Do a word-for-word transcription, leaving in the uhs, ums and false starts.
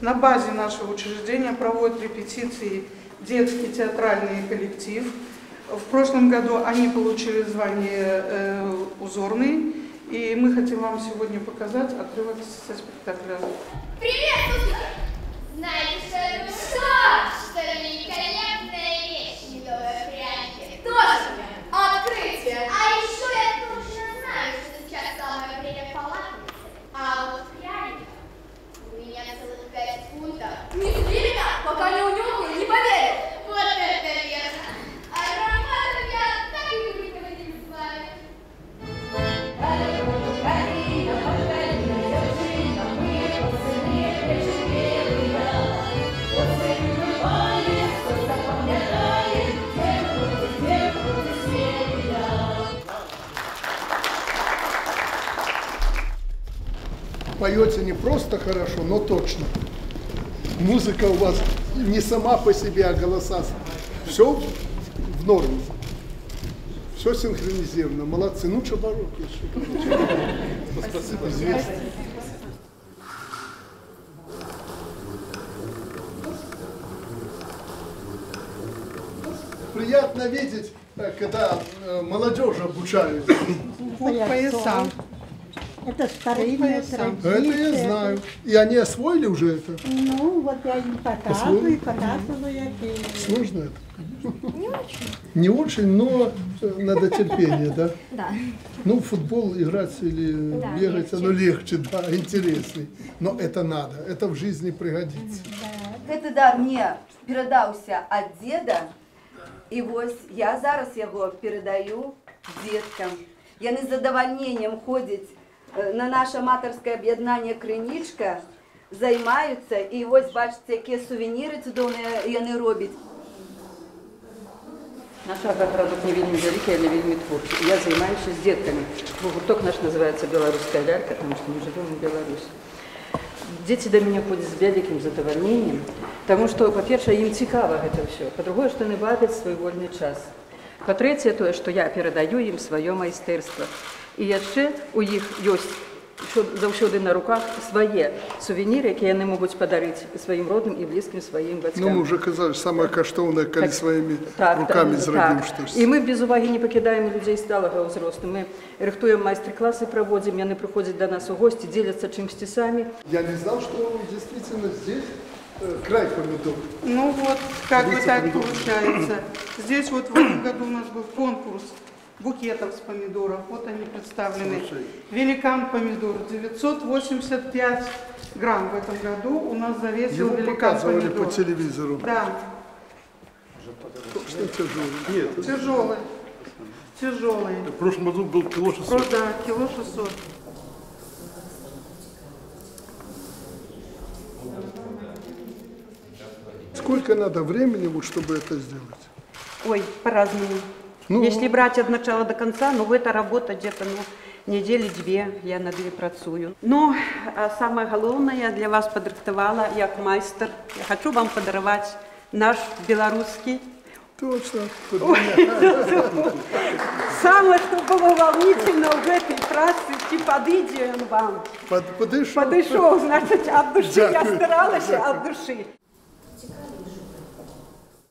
На базе нашего учреждения проводят репетиции детский театральный коллектив. В прошлом году они получили звание «Узорный». И мы хотим вам сегодня показать отрывок со спектакля. Привет, Узорный! Знаете, что, что великолепная вещь, медовые пряники. Точно! Открытие! А еще я точно знаю, что сейчас самое время полакомиться. А вот пряники у меня целых пять фунтов. Не сбили меня, пока не унюхала, не поверил. Вот это верно. Аромат я так и не выходил с вами. Поете не просто хорошо, но точно. Музыка у вас не сама по себе, а голоса. Все в норме. Все синхронизировано. Молодцы. Ну, чебарок еще. Спасибо. Известно. Приятно видеть, когда молодежь обучают. Поясам. Это старинная традиция. Это я знаю. И они освоили уже это? Ну, вот я им показываю, показываю. И... Сложно это? Конечно. Не очень. Не очень, но надо терпение, да? Да. Ну, футбол играть или да, бегать, легче. Оно легче, да, интересней. Но это надо, это в жизни пригодится. Да. Это, да, мне передался от деда, и вот я зараз его передаю деткам. Я не с задовольнением ходить на наше аматорское объединение «Кринічка» займаются, и вот, бачите, какие сувениры чудовные они робят. Наш агроградок не вельми великий, а не вельми творчий. Я занимаюсь с детками. Гурток наш называется «Беларуська лялька», потому что мы живем в Беларуси. Дети до меня ходят с великим задовольнением, потому что, по-перше, им интересно это все, по-другое, что они бавят свой вольный час. По-третье, то, что я передаю им свое майстерство. И еще у них есть завжди на руках свои сувениры, которые они могут подарить своим родным и близким своим батькам. Ну, мы уже сказали, самое каштовное, коли своими так, руками зробим что-то. И мы без уваги не покидаем людей сталого взрослого. Мы рыхтуем мастер-классы, проводим, они приходят до нас в гости, делятся чем-то сами. Я не знал, что действительно здесь край помидор. Ну вот, как бы так получается. Здесь вот в этом году у нас был конкурс букетов с помидоров, вот они представлены. Великан-помидор девятьсот восемьдесят пять грамм в этом году у нас завесил великан-помидор. Его показывали по телевизору. Да. Что тяжелый? Нет. Тяжелый. Тяжелый. В прошлом году был кило шестьсот. Да, кило шестьсот. Сколько надо времени, вот, чтобы это сделать? Ой, по-разному. Ну, если брать от начала до конца, ну, эта работа где-то, ну, недели две, я на две працую. Но а самое главное, я для вас подрыхтовала, как майстер, я хочу вам подаровать наш белорусский. Точно. Самое, что было волнительно в этой праце, ці падыдзе он вам. Подышел. Подышел, значит, от души, я старалась, от души.